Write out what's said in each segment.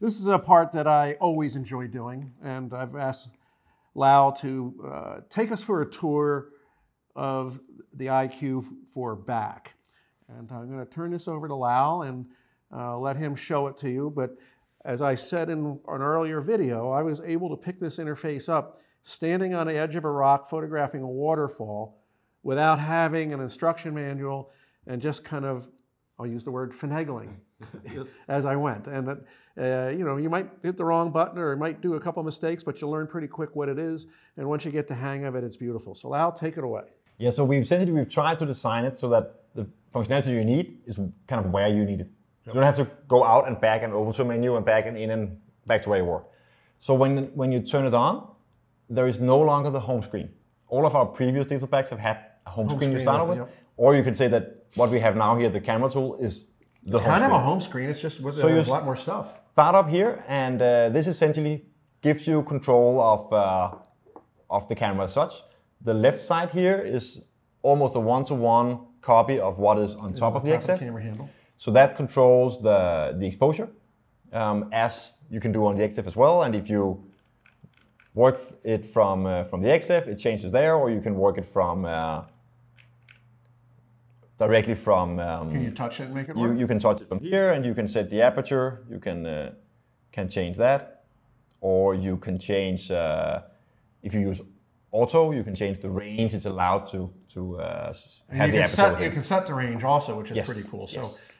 This is a part that I always enjoy doing, and I've asked Lau to take us for a tour of the IQ4 back. And I'm going to turn this over to Lau and let him show it to you. But as I said in an earlier video, I was able to pick this interface up standing on the edge of a rock, photographing a waterfall without having an instruction manual and just kind of, I'll use the word, finagling yes. as I went. And you know, you might hit the wrong button or you might do a couple mistakes, but you'll learn pretty quick what it is. And once you get the hang of it, it's beautiful. So Lau, take it away. Yeah, so we've tried to design it so that the functionality you need is kind of where you need it. So you don't have to go out and back and over to a menu and back and in and back to where you were. So when you turn it on, there is no longer the home screen. All of our previous digital packs have had a home screen to start with. Yep. Or you could say that what we have now here, the camera tool, is the it's home kind screen. Of a home screen, it's just with so a lot more stuff. Start up here, and this essentially gives you control of the camera as such. The left side here is almost a one-to-one copy of what is on top of the XF. Camera handle. So that controls the exposure, as you can do on the XF as well. And if you work it from the XF, it changes there, or you can work it from directly from. Can you touch it and make it work? You can touch it from here, and you can set the aperture. You can change that, or you can change if you use auto. You can change the range it's allowed to have the aperture. You can set the range also, which is yes. pretty cool. So yes.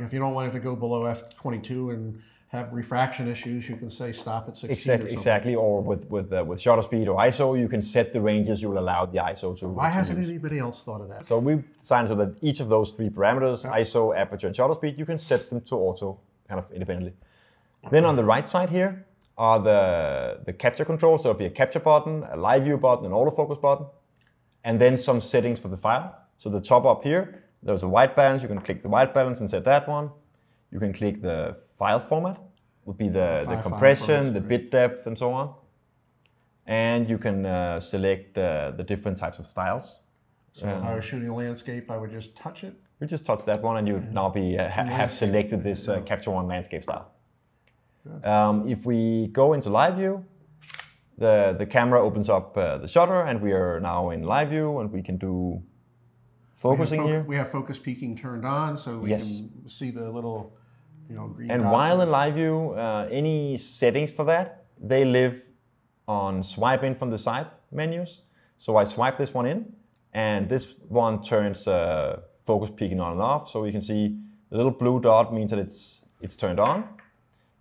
If you don't want it to go below f/22 and have refraction issues, you can say stop at 16 exactly, or exactly, or with shutter speed or ISO, you can set the ranges you will allow the ISO to Why hasn't use. Anybody else thought of that? So we designed so that each of those three parameters, yeah. ISO, aperture, and shutter speed, you can set them to auto kind of independently. Okay. Then on the right side here are the capture controls. So there'll be a capture button, a live view button, an autofocus button, and then some settings for the file. So the top up here, there's a white balance. You can click the white balance and set that one. You can click the file format, would be the compression, the bit depth, and so on. And you can select the different types of styles. So if I was shooting a landscape, I would just touch it? You just touch that one, and you'd now be, have selected this Capture One landscape style. If we go into live view, the camera opens up the shutter, and we are now in live view, and we can do focusing here. We have focus peaking turned on, so we yes. can see the little, you know, green dots. And while in live view, any settings for that, they live on swipe in from the side menus. So I swipe this one in, and this one turns focus peaking on and off. So you can see the little blue dot means that it's turned on.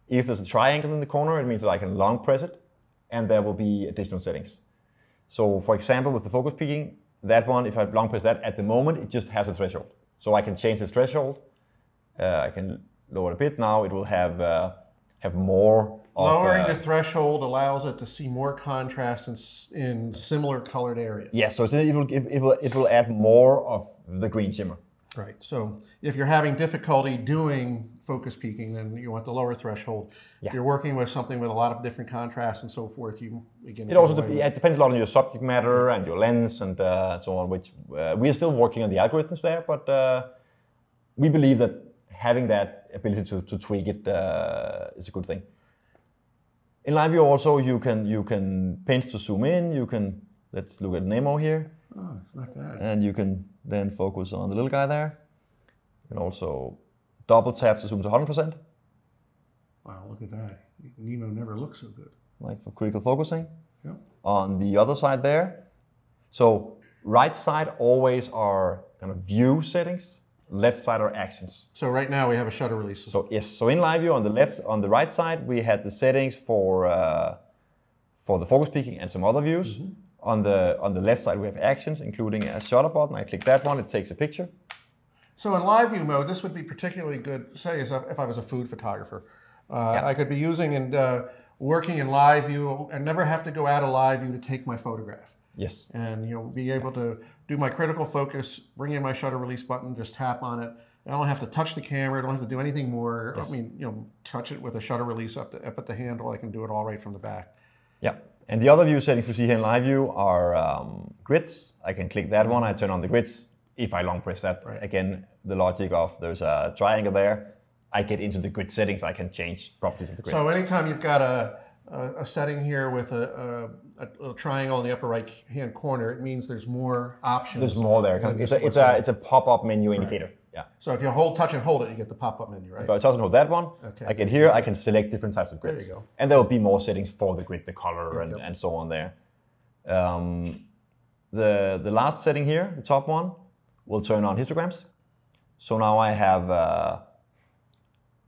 If there's a triangle in the corner, it means that I can long press it, and there will be additional settings. So for example, with the focus peaking, that one, if I long press that, at the moment, it just has a threshold. So I can change the threshold. I can lower it a bit now. It will have more of, lowering the threshold allows it to see more contrast in similar colored areas. Yes, so it will add more of the green shimmer. Right, so if you're having difficulty doing focus peaking, then you want the lower threshold. Yeah. If you're working with something with a lot of different contrasts and so forth, you again... It also depends a lot on your subject matter and your lens and so on, which we are still working on the algorithms there, but we believe that having that ability to tweak it is a good thing. In live view also, you can pinch to zoom in, you can... Let's look at Nemo here. Oh, it's not bad. And you can then focus on the little guy there. You can also double tap to zoom to 100%. Wow, look at that. Nemo never looks so good. Like for critical focusing. Yep. On the other side there. So right side always are kind of view settings. Left side are actions. So right now we have a shutter release. So yes, so in live view on the right side, we had the settings for the focus peaking and some other views. Mm-hmm. On the left side, we have actions, including a shutter button. I click that one, it takes a picture. So in live view mode, this would be particularly good, say, if I was a food photographer. Yeah. I could be using and working in live view and never have to go out of live view to take my photograph. Yes. And you know, be able yeah. to do my critical focus, bring in my shutter release button, just tap on it. I don't have to touch the camera. I don't have to do anything more. Yes. I mean, you know, touch it with a shutter release up at the handle. I can do it all right from the back. Yeah. And the other view settings we see here in live view are grids. I can click that one, I turn on the grids. If I long press that, again, the logic of there's a triangle there, I get into the grid settings, I can change properties of the grid. So anytime you've got a setting here with a triangle in the upper right hand corner, it means there's more options. There's more there. It's a pop-up menu indicator. Right. Yeah. So if you touch and hold it, you get the pop-up menu, right? If I touch and hold that one, okay. I get here, I can select different types of grids. There you go. And there will be more settings for the grid, the color, yep, and so on there. The last setting here, the top one, will turn on histograms. So now I have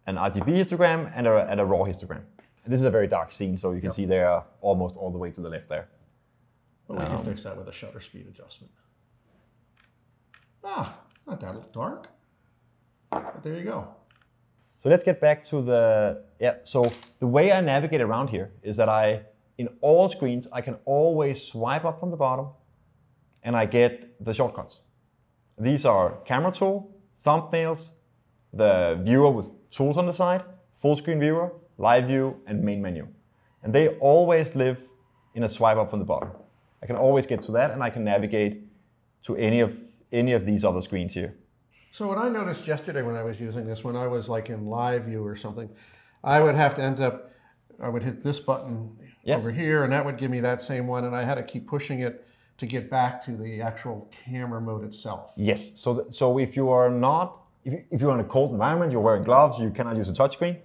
an RGB histogram and a raw histogram. This is a very dark scene, so you can, yep, see they are almost all the way to the left there. But we can fix that with a shutter speed adjustment. Ah, not that dark. But there you go. So let's get back to the, yeah, so the way I navigate around here is that in all screens, I can always swipe up from the bottom and I get the shortcuts. These are camera tool, thumbnails, the viewer with tools on the side, full screen viewer, live view, and main menu. And they always live in a swipe up from the bottom. I can always get to that and I can navigate to any of these other screens here. So what I noticed yesterday when I was using this, when I was like in live view or something, I would have to I would hit this button, yes, over here, and that would give me that same one, and I had to keep pushing it to get back to the actual camera mode itself. Yes, so if you are not, if you're in a cold environment, you're wearing gloves, you cannot use a touchscreen.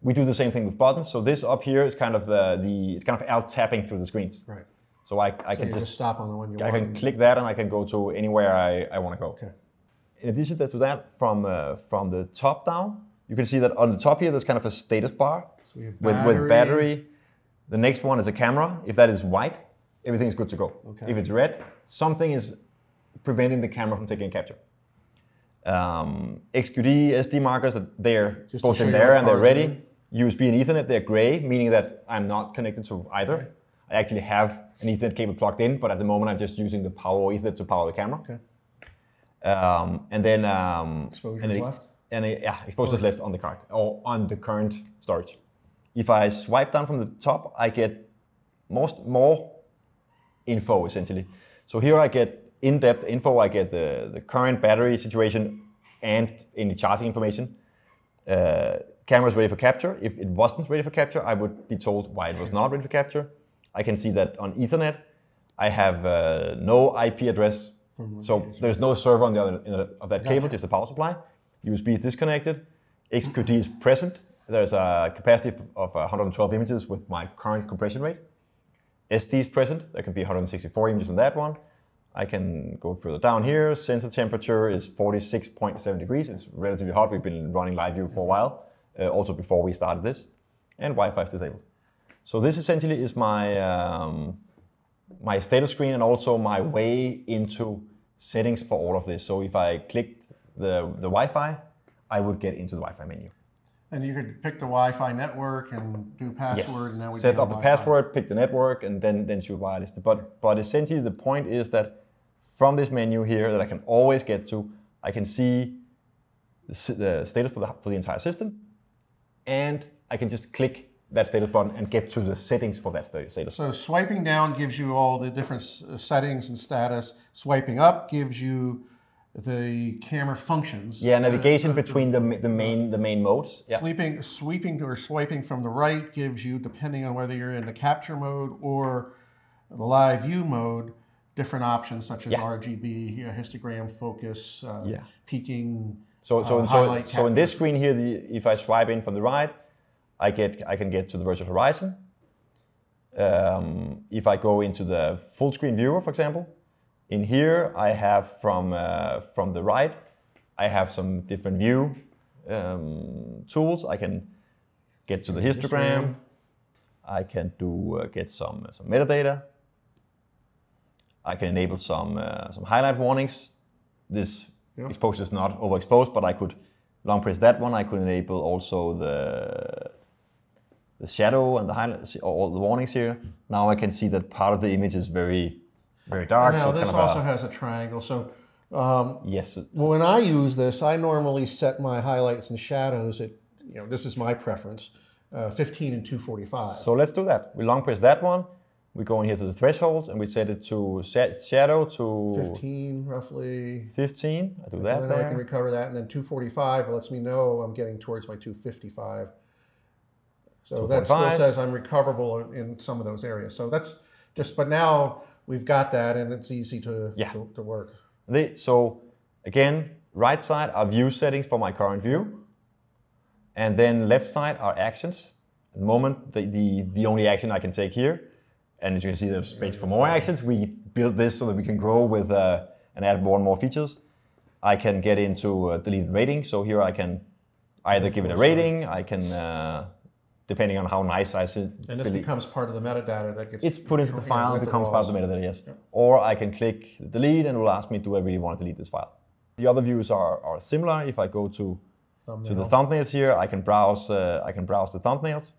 We do the same thing with buttons. So this up here is kind of it's kind of out tapping through the screens. Right. So I can just stop on the one you want. I can click that and I can go to anywhere I want to go. Okay. In addition to that, from the top down, you can see that on the top here, there's kind of a status bar, so we have battery. With battery. The next one is a camera. If that is white, everything's good to go. Okay. If it's red, something is preventing the camera from taking a capture. XQD, SD markers, they're both in there and they're ready. USB and Ethernet, they're gray, meaning that I'm not connected to either. Okay. I actually have an Ethernet cable plugged in, but at the moment I'm just using the power Ethernet to power the camera. Okay. And then exposure is left on the card or on the current storage. If I swipe down from the top, I get more info essentially. So here I get in-depth info. I get the current battery situation and any charging information. Camera's ready for capture. If it wasn't ready for capture, I would be told why it was not ready for capture. I can see that on Ethernet, I have no IP address. So there's no server on the other end of that cable, just the power supply. USB is disconnected. XQD is present. There's a capacity of 112 images with my current compression rate. SD is present. There can be 164 images in that one. I can go further down here. Sensor temperature is 46.7 degrees. It's relatively hot. We've been running live view for a while, also before we started this. And Wi-Fi is disabled. So this essentially is my, my status screen and also my way into settings for all of this. So if I clicked the Wi-Fi, I would get into the Wi-Fi menu. And you could pick the Wi-Fi network and do password. Yes. And set up the password, pick the network, and then choose wireless. But essentially the point is that from this menu here that I can always get to, I can see the status for the entire system, and I can just click that status button and get to the settings for that status. So swiping down gives you all the different settings and status. Swiping up gives you the camera functions. Yeah, navigation between the main modes. Yeah. Swiping from the right gives you, depending on whether you're in the capture mode or the live view mode, different options such as, yeah, RGB, histogram, focus, yeah, peaking. So in this screen here, if I swipe in from the right, I can get to the virtual horizon. If I go into the full screen viewer, for example, in here I have from the right, I have some different view tools. I can get to the histogram. I can get some metadata. I can enable some highlight warnings. This, yep, exposure is not overexposed, but I could long press that one. I could enable also the shadow and the highlights, all the warnings here. Now I can see that part of the image is very, very dark. Now so this also has a triangle. So yes. When I use this, I normally set my highlights and shadows at, you know, this is my preference, 15 and 245. So let's do that. We long press that one. We go in here to the threshold and we set it to shadow to 15 roughly. 15. I do that there. Then I can recover that, and then 245 lets me know I'm getting towards my 255. So that still says I'm recoverable in some of those areas. So that's just, but now we've got that and it's easy to work. So again, right side are view settings for my current view. And then left side are actions. At the moment, the only action I can take here. And as you can see, there's space for more actions. We built this so that we can grow with and add more and more features. I can get into deleted rating. So here I can either give it a rating, I can, depending on how nice I see. And this becomes part of the metadata that gets... It's put into the file, becomes part of the metadata, yes. Yep. Or I can click delete and it will ask me, do I really want to delete this file? The other views are similar. If I go to the thumbnails here, I can browse the thumbnails.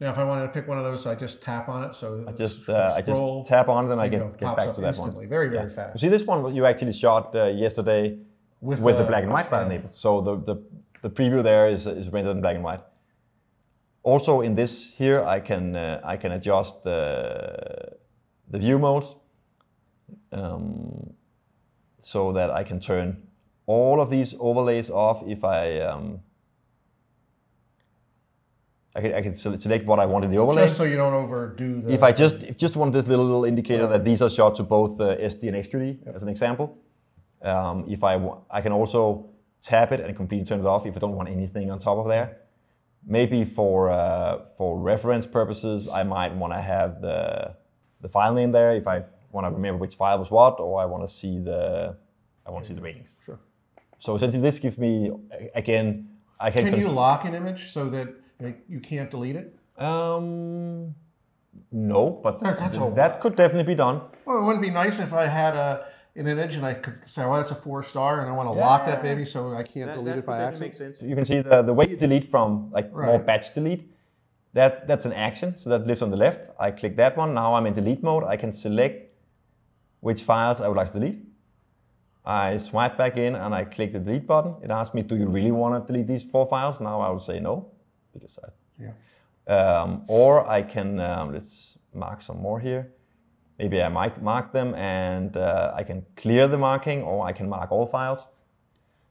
Now, if I wanted to pick one of those, I just tap on it. So I just tap on it, and I get back to that instantly. One. Very fast. You see this one you actually shot yesterday with the black and white style enabled. So the preview there is rendered in black and white. Also in this here, I can adjust the view modes, so that I can turn all of these overlays off if I. I can select what I want in the overlay. Just so you don't overdo the... If I just want this little indicator that these are shot to both SD and XQD, as an example. I can also tap it and completely turn it off if I don't want anything on top of there. Maybe for reference purposes, I might want to have the file name there if I want to remember which file was what, or I want to see the ratings. Sure. So essentially, this gives me again. I can. Can you lock an image so that? You can't delete it? No, but that could definitely be done. Well, it wouldn't be nice if I had an image and I could say, well, that's a 4-star and I want to lock that baby so I can't delete it by accident. Makes sense. You can see the way you delete from like more batch delete, that's an action. So that lives on the left. I click that one. Now I'm in delete mode. I can select which files I would like to delete. I swipe back in and I click the delete button. It asks me, do you really want to delete these 4 files? Now I will say no. Because or I can let's mark some more here. Maybe I might mark them, and I can clear the marking, or I can mark all files.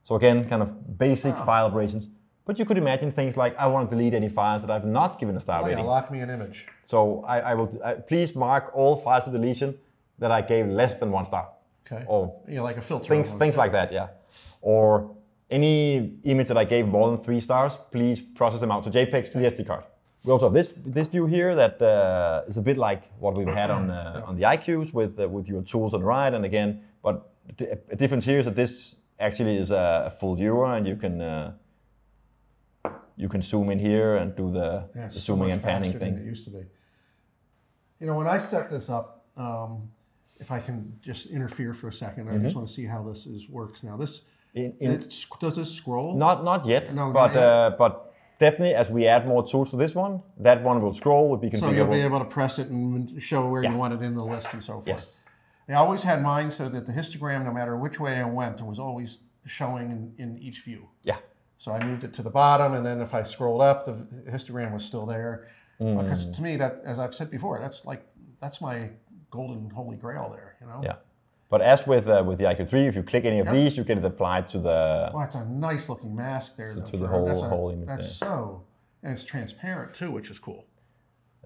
So again, kind of basic file operations. But you could imagine things like I want to delete any files that I've not given a star rating. Lock me an image. So I will please mark all files for deletion that I gave less than 1 star. Okay. Or like a filter. Things like that, yeah. Or any image that I gave more than 3 stars, please process them out to JPEGs to the SD card. We also have this view here that is a bit like what we've had on the IQs with your tools on the right, and again, but a difference here is that this actually is a full viewer, and you can zoom in here and do the zooming and panning thing. Than it used to be. You know, when I set this up, if I can just interfere for a second, I just want to see how this works now. Does this scroll? Not yet. No, but not yet. But definitely as we add more tools to this one, that one will scroll. Will be configurable. So you'll be able to press it and show where you want it in the list and so forth. Yes. I always had mine so that the histogram, no matter which way I went, was always showing in each view. Yeah. So I moved it to the bottom, and then if I scrolled up, the histogram was still there. Because to me, that, as I've said before, that's my golden holy grail there. You know. Yeah. But as with the IQ3, if you click any of these, you get it applied to the... Well, it's a nice looking mask there. To the whole image. That's there. And it's transparent too, which is cool.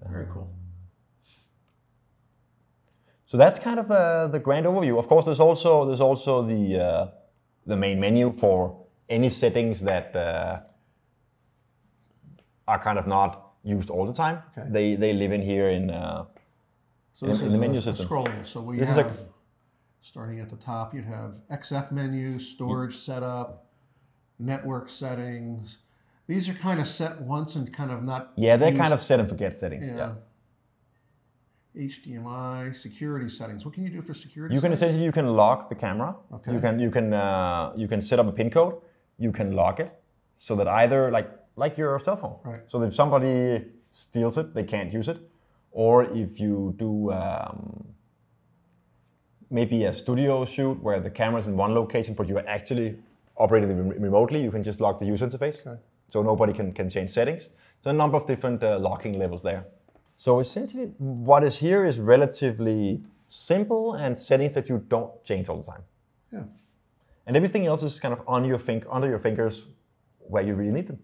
Very cool. So that's kind of the grand overview. Of course, there's also the main menu for any settings that are kind of not used all the time. Okay. They live in here in the menu system. Scrolling. So we have... Starting at the top, you'd have XF menu, storage setup, network settings. These are kind of set once and kind of not... Yeah, they're kind of set and forget settings. Yeah. HDMI, security settings. What can you do for security? Essentially you can lock the camera. Okay. You can set up a pin code. You can lock it so that either like your cell phone. Right. So that if somebody steals it, they can't use it, or if you do. Maybe a studio shoot where the camera's in one location, but you're actually operating it remotely, you can just lock the user interface. Okay. So nobody can change settings. So a number of different locking levels there. So essentially what is here is relatively simple and settings that you don't change all the time. Yeah. And everything else is kind of on your under your fingers where you really need them.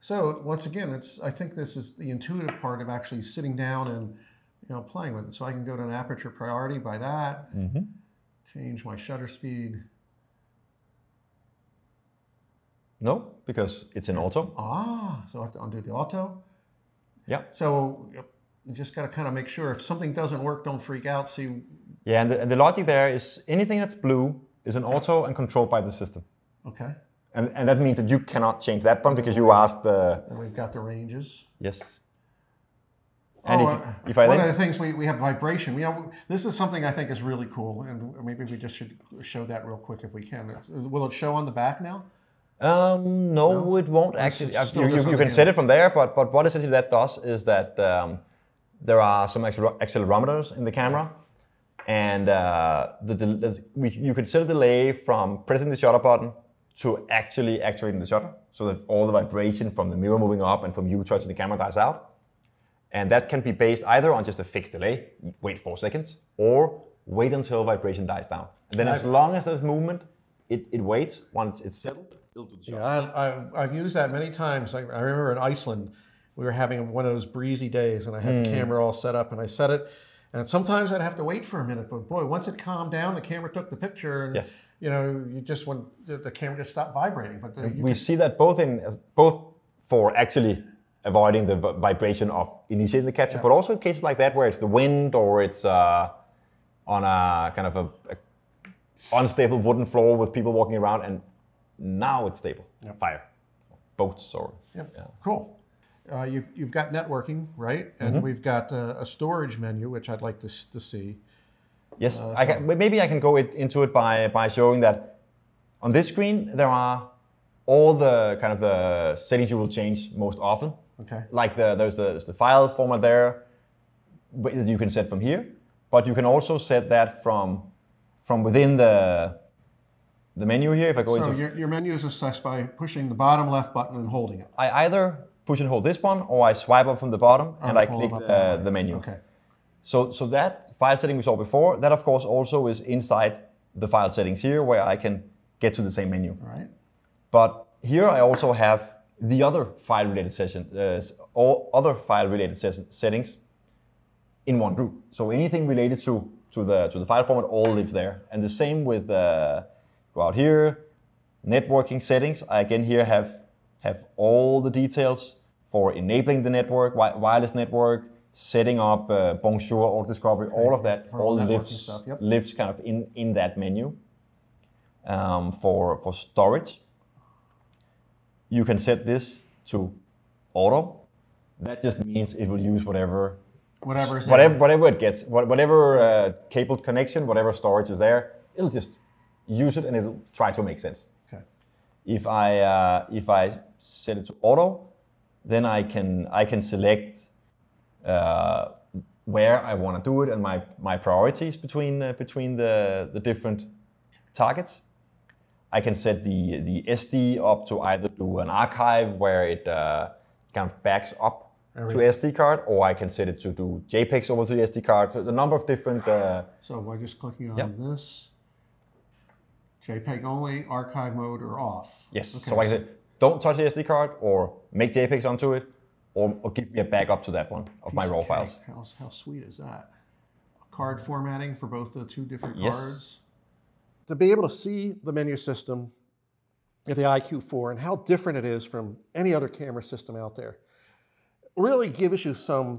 So once again, I think this is the intuitive part of actually sitting down and playing with it. So I can go to an aperture priority by that, change my shutter speed. No, because it's in auto. Ah, so I have to undo the auto. Yeah. So you just got to kind of make sure if something doesn't work, don't freak out. See. Yeah, and the logic there is anything that's blue is an auto and controlled by the system. Okay. And that means that you cannot change that one because you asked the... And we've got the ranges. Yes. And one of the things, we have vibration. This is something I think is really cool, and maybe we just should show that real quick if we can. Will it show on the back now? No, it won't actually. You can set it from there, but what essentially that does is that there are some accelerometers in the camera. And you can set a delay from pressing the shutter button to actually activating the shutter, so that all the vibration from the mirror moving up and from you touching the camera dies out. And that can be based either on just a fixed delay, wait 4 seconds, or wait until vibration dies down. And then as long as there's movement, it waits. Once it's settled, it'll do the shutter. Yeah, I've used that many times. I remember in Iceland, we were having one of those breezy days, and I had the camera all set up, and I set it. And sometimes I'd have to wait for a minute, but boy, once it calmed down, the camera took the picture, and you just the camera just stopped vibrating. But we see that both for actually avoiding the vibration of initiating the capture, but also cases like that where it's the wind or it's on a kind of a unstable wooden floor with people walking around, and now it's stable. Yep. Fire, boats, or cool. You've got networking, right? And we've got a storage menu, which I'd like to see. Yes, maybe I can go into it by showing that on this screen, there are all the kind of the settings you will change most often. Okay. Like there's the file format there that you can set from here, but you can also set that from within the menu here. If I go into your menu is accessed by pushing the bottom left button and holding it. I either push and hold this one, or I swipe up from the bottom and I click the menu. Okay. So that file setting we saw before, that of course also is inside the file settings here, where I can get to the same menu. Right. But here I also have the other file-related settings in one group. So anything related to the file format all lives there. And the same with go out here, networking settings. I again here have all the details for enabling the network, wireless network, setting up Bonjour, all discovery, all of that, all lives kind of in that menu. For storage, you can set this to auto. That just means it will use whatever it gets, whatever cabled connection, whatever storage is there, it'll just use it and it'll try to make sense. If I set it to auto, then I can select where I want to do it and my priorities between the different targets. I can set the SD up to either do an archive where it kind of backs up to SD card, or I can set it to do JPEGs over to the SD card. So the number of different. So by just clicking on this. JPEG only, archive mode, or off. Yes, okay. So like I said, don't touch the SD card or make JPEGs onto it, or give me a backup to that one of my raw files. How sweet is that? Card formatting for both the two different cards. To be able to see the menu system at the IQ4 and how different it is from any other camera system out there really gives you some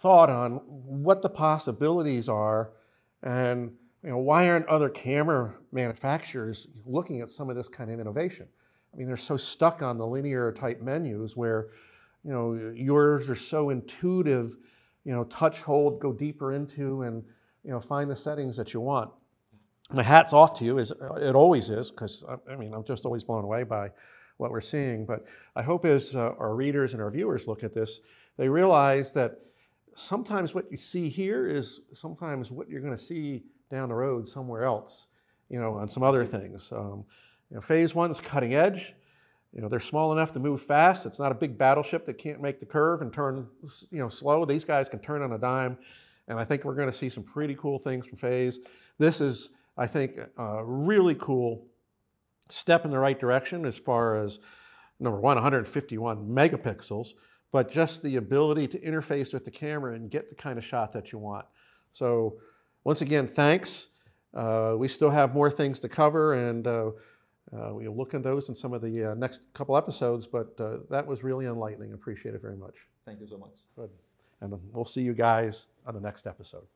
thought on what the possibilities are, and why aren't other camera manufacturers looking at some of this kind of innovation? I mean, they're so stuck on the linear type menus where, yours are so intuitive, touch, hold, go deeper into, and, find the settings that you want. My hat's off to you, as it always is, because I mean, I'm just always blown away by what we're seeing. But I hope as our readers and our viewers look at this, they realize that sometimes what you see here is sometimes what you're going to see down the road somewhere else, on some other things. Phase One is cutting edge. You know, they're small enough to move fast. It's not a big battleship that can't make the curve and turn, you know, slow. These guys can turn on a dime. And I think we're going to see some pretty cool things from Phase. This is, I think, a really cool step in the right direction as far as, number one, 151 megapixels, but just the ability to interface with the camera and get the kind of shot that you want. So once again, thanks. We still have more things to cover, and we'll look at those in some of the next couple episodes, but that was really enlightening. Appreciate it very much. Thank you so much. Good. And we'll see you guys on the next episode.